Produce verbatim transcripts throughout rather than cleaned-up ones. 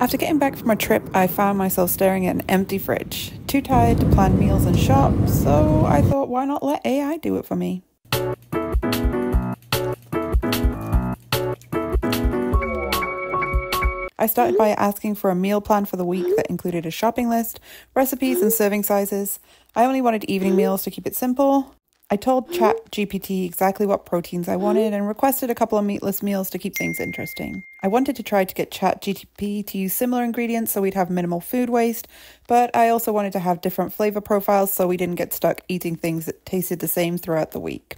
After getting back from a trip, I found myself staring at an empty fridge, too tired to plan meals and shop, so I thought, why not let A I do it for me? I started by asking for a meal plan for the week that included a shopping list, recipes and serving sizes. I only wanted evening meals to keep it simple. I told ChatGPT exactly what proteins I wanted and requested a couple of meatless meals to keep things interesting. I wanted to try to get ChatGPT to use similar ingredients so we'd have minimal food waste, but I also wanted to have different flavor profiles so we didn't get stuck eating things that tasted the same throughout the week.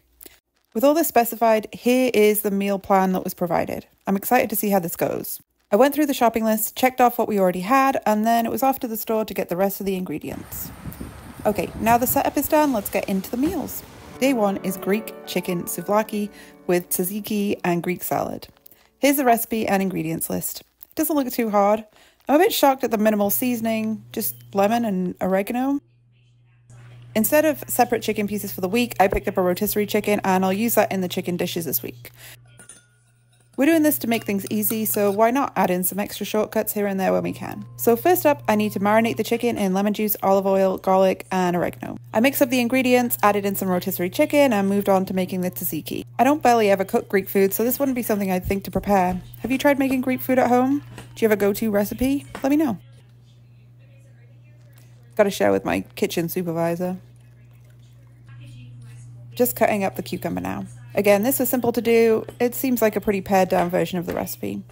With all this specified, here is the meal plan that was provided. I'm excited to see how this goes. I went through the shopping list, checked off what we already had, and then it was off to the store to get the rest of the ingredients. Okay, now the setup is done, let's get into the meals. Day one is Greek chicken souvlaki with tzatziki and Greek salad. Here's the recipe and ingredients list. It doesn't look too hard. I'm a bit shocked at the minimal seasoning, just lemon and oregano. Instead of separate chicken pieces for the week, I picked up a rotisserie chicken and I'll use that in the chicken dishes this week. We're doing this to make things easy, so why not add in some extra shortcuts here and there when we can. So first up, I need to marinate the chicken in lemon juice, olive oil, garlic, and oregano. I mixed up the ingredients, added in some rotisserie chicken, and moved on to making the tzatziki. I don't barely ever cook Greek food, so this wouldn't be something I'd think to prepare. Have you tried making Greek food at home? Do you have a go-to recipe? Let me know. Gotta share with my kitchen supervisor. Just cutting up the cucumber now. Again, this was simple to do. It seems like a pretty pared down version of the recipe.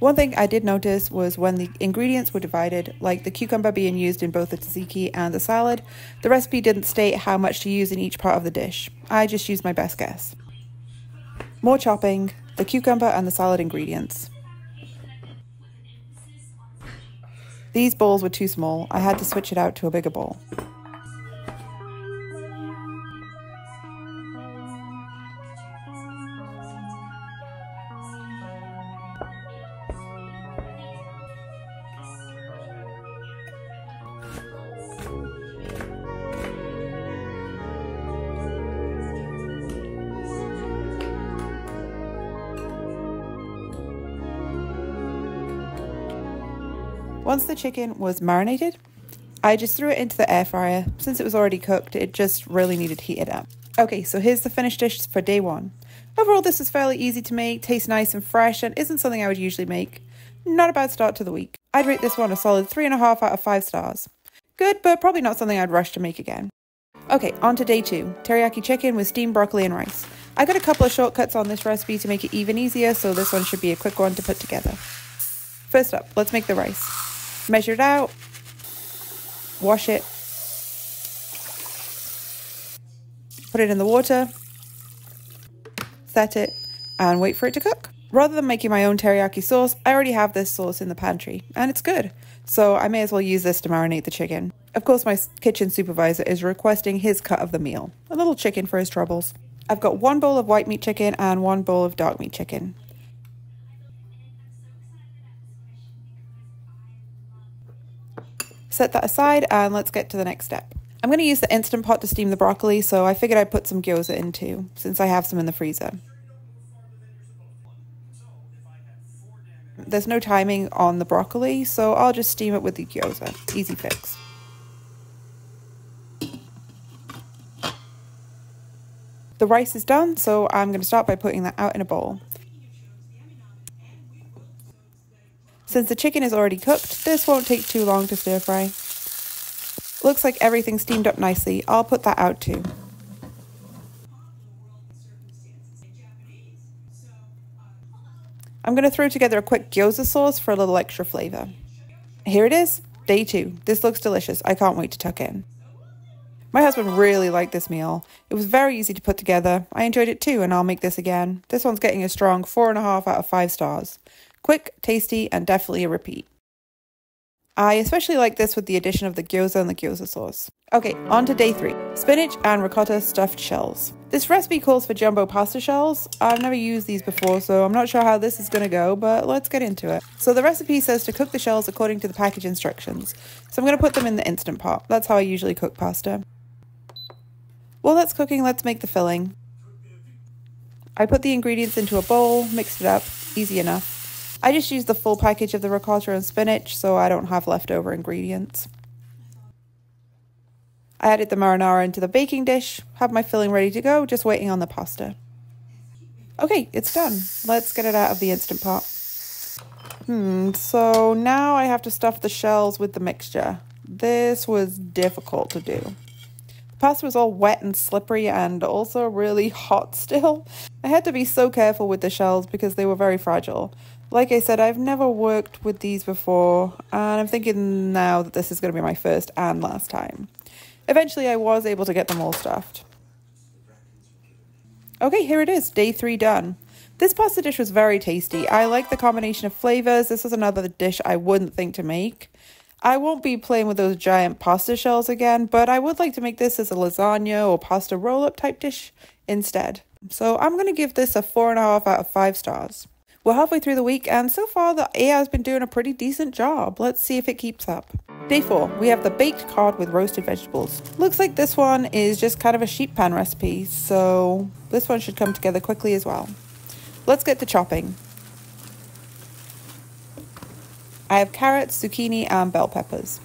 One thing I did notice was when the ingredients were divided, like the cucumber being used in both the tzatziki and the salad, the recipe didn't state how much to use in each part of the dish. I just used my best guess. More chopping, the cucumber and the salad ingredients. These bowls were too small. I had to switch it out to a bigger bowl. Once the chicken was marinated, I just threw it into the air fryer. Since it was already cooked, it just really needed heated up. Okay, so here's the finished dish for day one. Overall, this was fairly easy to make, tastes nice and fresh, and isn't something I would usually make. Not a bad start to the week. I'd rate this one a solid three and a half out of five stars. Good, but probably not something I'd rush to make again. Okay, on to day two, teriyaki chicken with steamed broccoli and rice. I got a couple of shortcuts on this recipe to make it even easier, so this one should be a quick one to put together. First up, let's make the rice. Measure it out, wash it, put it in the water, set it, and wait for it to cook. Rather than making my own teriyaki sauce, I already have this sauce in the pantry, and it's good, so I may as well use this to marinate the chicken. Of course, my kitchen supervisor is requesting his cut of the meal, a little chicken for his troubles. I've got one bowl of white meat chicken and one bowl of dark meat chicken. Set that aside and let's get to the next step. I'm going to use the Instant Pot to steam the broccoli, so I figured I'd put some gyoza in too, since I have some in the freezer. There's no timing on the broccoli, so I'll just steam it with the gyoza. Easy fix. The rice is done, so I'm going to start by putting that out in a bowl. Since the chicken is already cooked, this won't take too long to stir fry. Looks like everything's steamed up nicely. I'll put that out too. I'm going to throw together a quick gyoza sauce for a little extra flavor. Here it is, day two. This looks delicious. I can't wait to tuck in. My husband really liked this meal. It was very easy to put together. I enjoyed it too, and I'll make this again. This one's getting a strong four and a half out of five stars. Quick, tasty, and definitely a repeat. I especially like this with the addition of the gyoza and the gyoza sauce. Okay, on to day three, spinach and ricotta stuffed shells. This recipe calls for jumbo pasta shells. I've never used these before, so I'm not sure how this is gonna go, but let's get into it. So the recipe says to cook the shells according to the package instructions. So I'm gonna put them in the Instant Pot. That's how I usually cook pasta. While that's cooking, let's make the filling. I put the ingredients into a bowl, mixed it up, easy enough. I just use the full package of the ricotta and spinach, so I don't have leftover ingredients. I added the marinara into the baking dish, had my filling ready to go, just waiting on the pasta. Okay, it's done. Let's get it out of the Instant Pot. Hmm, so now I have to stuff the shells with the mixture. This was difficult to do. The pasta was all wet and slippery and also really hot still. I had to be so careful with the shells because they were very fragile. Like I said, I've never worked with these before, and I'm thinking now that this is going to be my first and last time. Eventually, I was able to get them all stuffed. Okay, here it is, day three done. This pasta dish was very tasty. I like the combination of flavors. This was another dish I wouldn't think to make. I won't be playing with those giant pasta shells again, but I would like to make this as a lasagna or pasta roll-up type dish instead. So I'm going to give this a four and a half out of five stars. We're halfway through the week, and so far the A I has been doing a pretty decent job. Let's see if it keeps up. Day four, we have the baked cod with roasted vegetables. Looks like this one is just kind of a sheet pan recipe, so this one should come together quickly as well. Let's get to chopping. I have carrots, zucchini, and bell peppers.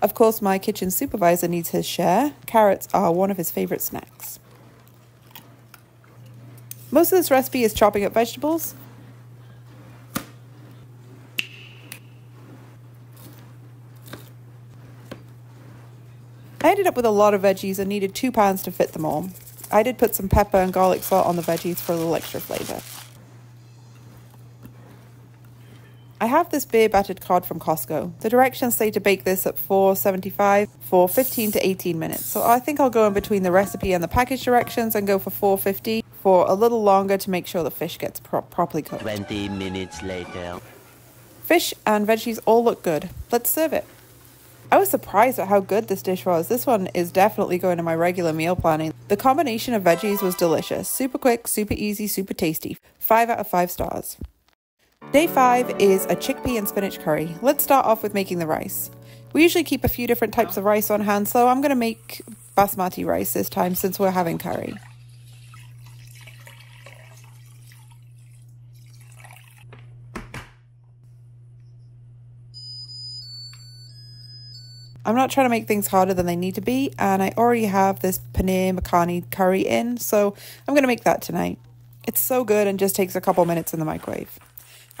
Of course, my kitchen supervisor needs his share. Carrots are one of his favorite snacks. Most of this recipe is chopping up vegetables. I ended up with a lot of veggies and needed two pans to fit them all. I did put some pepper and garlic salt on the veggies for a little extra flavor. I have this beer battered cod from Costco. The directions say to bake this at four seventy-five for fifteen to eighteen minutes. So I think I'll go in between the recipe and the package directions and go for four fifty for a little longer to make sure the fish gets pro properly cooked. twenty minutes later. Fish and veggies all look good. Let's serve it. I was surprised at how good this dish was. This one is definitely going to my regular meal planning. The combination of veggies was delicious. Super quick, super easy, super tasty. Five out of five stars. Day five is a chickpea and spinach curry. Let's start off with making the rice. We usually keep a few different types of rice on hand, so I'm going to make basmati rice this time since we're having curry. I'm not trying to make things harder than they need to be, and I already have this paneer makhani curry in, so I'm going to make that tonight. It's so good and just takes a couple minutes in the microwave.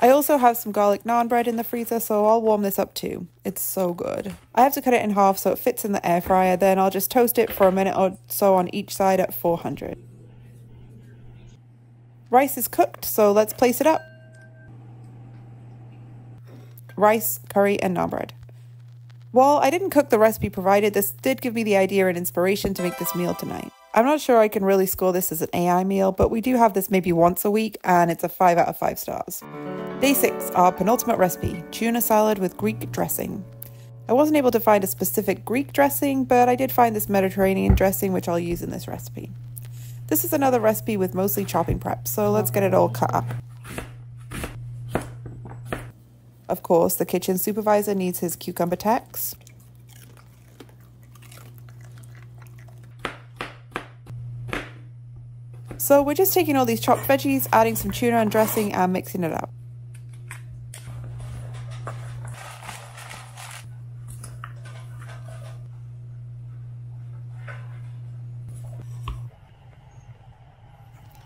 I also have some garlic naan bread in the freezer, so I'll warm this up too. It's so good. I have to cut it in half so it fits in the air fryer, then I'll just toast it for a minute or so on each side at four hundred. Rice is cooked, so let's place it up. Rice, curry, and naan bread. While I didn't cook the recipe provided, this did give me the idea and inspiration to make this meal tonight. I'm not sure I can really score this as an A I meal, but we do have this maybe once a week, and it's a five out of five stars. Day six, our penultimate recipe, tuna salad with Greek dressing. I wasn't able to find a specific Greek dressing, but I did find this Mediterranean dressing, which I'll use in this recipe. This is another recipe with mostly chopping prep, so let's get it all cut up. Of course, the kitchen supervisor needs his cucumber tacks. So we're just taking all these chopped veggies, adding some tuna and dressing, and mixing it up.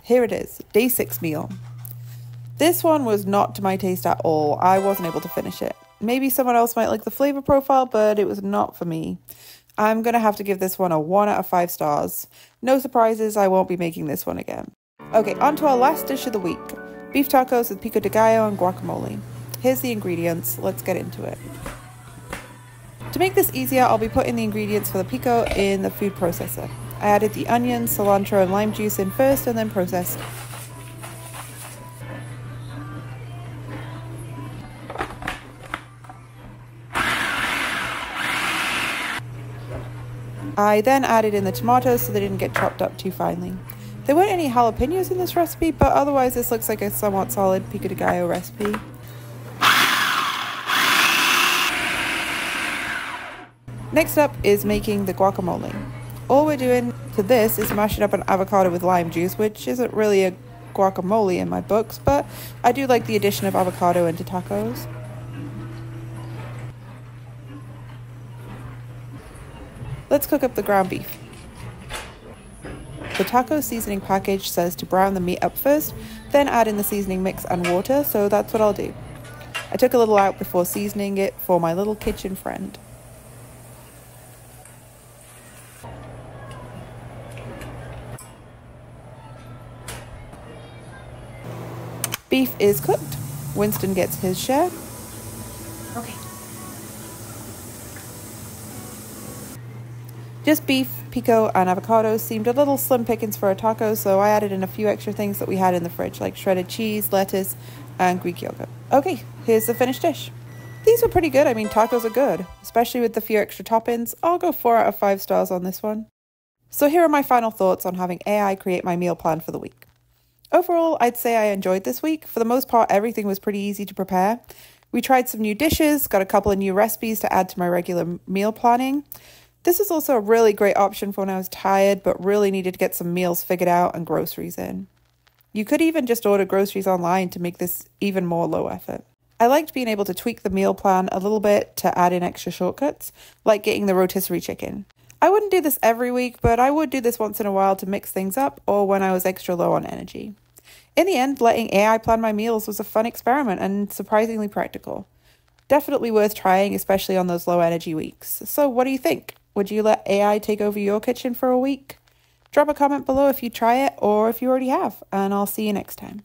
Here it is, day six meal. This one was not to my taste at all. I wasn't able to finish it. Maybe someone else might like the flavor profile, but it was not for me. I'm going to have to give this one a one out of five stars. No surprises, I won't be making this one again. Okay, on to our last dish of the week. Beef tacos with pico de gallo and guacamole. Here's the ingredients, let's get into it. To make this easier, I'll be putting the ingredients for the pico in the food processor. I added the onion, cilantro, and lime juice in first and then processed. I then added in the tomatoes so they didn't get chopped up too finely. There weren't any jalapenos in this recipe, but otherwise this looks like a somewhat solid pico de gallo recipe. Next up is making the guacamole. All we're doing to this is mashing up an avocado with lime juice, which isn't really a guacamole in my books, but I do like the addition of avocado into tacos. Let's cook up the ground beef. The taco seasoning package says to brown the meat up first, then add in the seasoning mix and water, so that's what I'll do. I took a little out before seasoning it for my little kitchen friend. Beef is cooked. Winston gets his share. Okay. Just beef, pico, and avocado seemed a little slim pickings for a taco, so I added in a few extra things that we had in the fridge, like shredded cheese, lettuce, and Greek yogurt. Okay, here's the finished dish. These were pretty good. I mean, tacos are good, especially with the few extra toppings. I'll go four out of five stars on this one. So here are my final thoughts on having A I create my meal plan for the week. Overall, I'd say I enjoyed this week. For the most part, everything was pretty easy to prepare. We tried some new dishes, got a couple of new recipes to add to my regular meal planning. This is also a really great option for when I was tired, but really needed to get some meals figured out and groceries in. You could even just order groceries online to make this even more low effort. I liked being able to tweak the meal plan a little bit to add in extra shortcuts, like getting the rotisserie chicken. I wouldn't do this every week, but I would do this once in a while to mix things up or when I was extra low on energy. In the end, letting A I plan my meals was a fun experiment and surprisingly practical. Definitely worth trying, especially on those low energy weeks. So what do you think? Would you let A I take over your kitchen for a week? Drop a comment below if you try it or if you already have, and I'll see you next time.